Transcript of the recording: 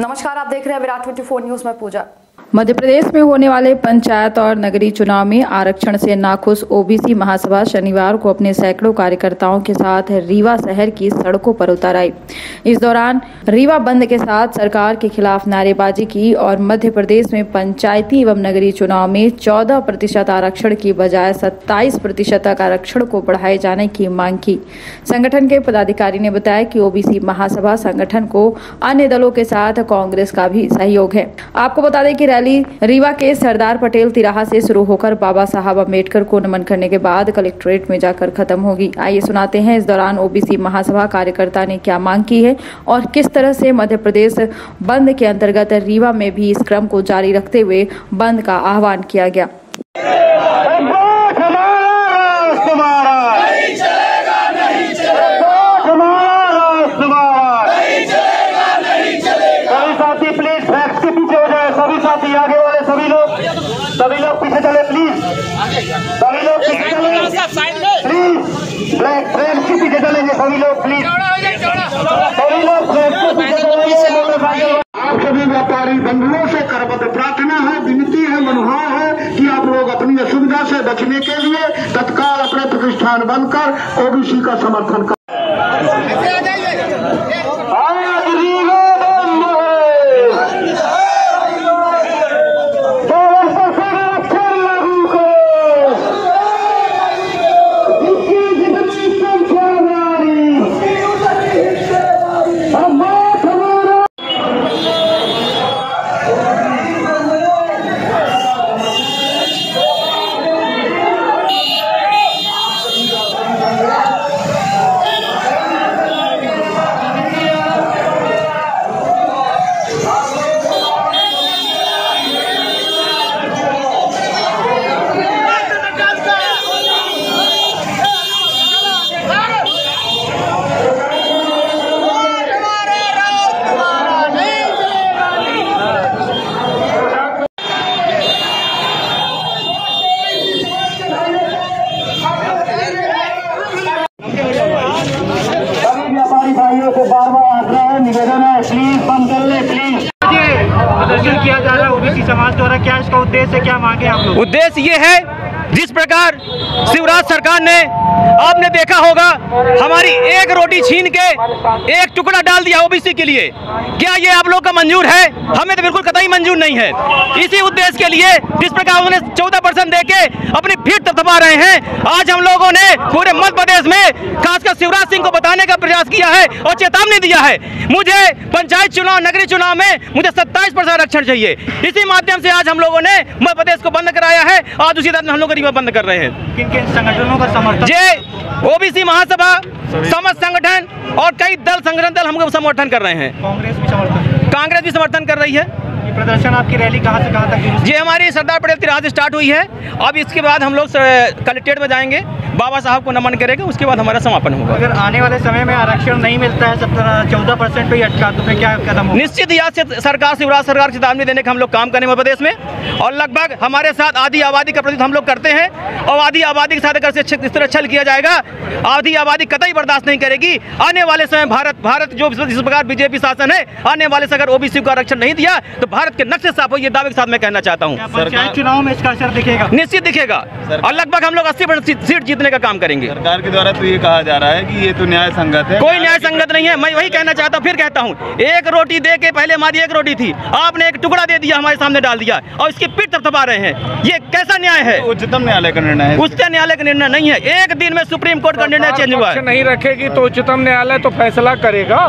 नमस्कार, आप देख रहे हैं विराट 24 न्यूज में पूजा। मध्य प्रदेश में होने वाले पंचायत और नगरीय चुनाव में आरक्षण से नाखुश ओबीसी महासभा शनिवार को अपने सैकड़ों कार्यकर्ताओं के साथ रीवा शहर की सड़कों पर उतर आई। इस दौरान रीवा बंद के साथ सरकार के खिलाफ नारेबाजी की और मध्य प्रदेश में पंचायती एवं नगरीय चुनाव में 14% आरक्षण की बजाय 27% तक आरक्षण को बढ़ाए जाने की मांग की। संगठन के पदाधिकारी ने बताया कि ओबीसी महासभा संगठन को अन्य दलों के साथ कांग्रेस का भी सहयोग है। आपको बता दें कि रैली रीवा के सरदार पटेल तिराहा से शुरू होकर बाबा साहब अम्बेडकर को नमन करने के बाद कलेक्ट्रेट में जाकर खत्म होगी। आइए सुनाते हैं इस दौरान ओबीसी महासभा कार्यकर्ता ने क्या मांग की है और किस तरह से मध्य प्रदेश बंद के अंतर्गत रीवा में भी इस क्रम को जारी रखते हुए बंद का आह्वान किया गया। आगे वाले सभी लोग पीछे चले प्लीज, सभी लोग पीछे चले प्लीज, ब्लैक ट्रेन के पीछे चलेंगे सभी लोग प्लीज, सभी लोग ट्रेन के पीछे चलेंगे। आप सभी व्यापारी बंधुओं से करबद्ध प्रार्थना है, विनती है, मनोभाव है कि आप लोग अपनी असुविधा से बचने के लिए तत्काल अपने प्रतिष्ठान बंद कर ओबीसी का समर्थन किया जा रहा है। ओबीसी समाज द्वारा क्या इसका उद्देश्य, क्या मांगे आप लोग? उद्देश्य ये है, जिस प्रकार शिवराज सरकार ने, आपने देखा होगा, हमारी एक रोटी छीन के एक टुकड़ा डाल दिया ओबीसी के लिए। क्या ये आप लोग का मंजूर है? हमें तो बिल्कुल कतई मंजूर नहीं है। इसी उद्देश्य के लिए जिस प्रकार उन्हें 14% दे के अपनी फीट थपथपा रहे हैं, आज हम लोगों ने पूरे मध्य प्रदेश में खासकर शिवराज सिंह को बताने का प्रयास किया है और चेतावनी दिया है, मुझे पंचायत चुनाव, नगरीय चुनाव में मुझे 27% आरक्षण चाहिए। इसी माध्यम से आज हम लोगों ने मध्य प्रदेश को बंद कराया है। आज उसी तरह हम लोग रीवा बंद कर रहे हैं। किन किन संगठनों का समर्थन? जय ओबीसी महासभा, समस्त संगठन और कई दल, संगठन दल हमको समर्थन कर रहे हैं। कांग्रेस भी समर्थन कर रही है। ये प्रदर्शन, आपकी रैली कहाँ से कहाँ तक? ये हमारी सरदार पटेल तिराहा से स्टार्ट हुई है। अब इसके बाद हम लोग कलेक्ट्रेट में जाएंगे, बाबा साहब को नमन करेंगे, उसके बाद हमारा समापन होगा। अगर आने वाले समय में आरक्षण नहीं मिलता है, 14% पे ही अटका, तो फिर क्या कदम? निश्चित यहाँ से सरकार, शिवराज सरकार की चेतावनी देने का हम लोग काम करेंगे मध्य प्रदेश में। और लगभग हमारे साथ आधी आबादी का प्रतिशत हम लोग करते हैं और आधी आबादी के साथ अगर इस तरह छल किया जाएगा, आधी आबादी कतई बर्दाश्त नहीं करेगी। आने वाले समय भारत जो जिस प्रकार बीजेपी शासन है, आने वाले समय अगर ओबीसी को आरक्षण नहीं दिया तो भारत के नक्शे साफ हो, ये दावे के साथ मैं कहना चाहता हूँ। पंचायत चुनाव में इसका असर दिखेगा? निश्चित दिखेगा और लगभग हम लोग 80% सीट जीतने का काम करेंगे। सरकार के द्वारा तो ये कहा जा रहा है कि ये तो न्याय संगत है। कोई न्याय संगत नहीं है। मैं वही कहना चाहता हूँ, फिर कहता हूँ, एक रोटी दे के, पहले हमारी एक रोटी थी, आपने एक टुकड़ा दे दिया, हमारे सामने डाल दिया और इसकी पीठ थपथपा रहे हैं। ये कैसा न्याय है? उच्चतम न्यायालय का निर्णय है। उच्चतम न्यायालय का निर्णय नहीं है, एक दिन में सुप्रीम कोर्ट का निर्णय चेंज हुआ है। नहीं रखेगी तो उच्चतम न्यायालय तो फैसला करेगा।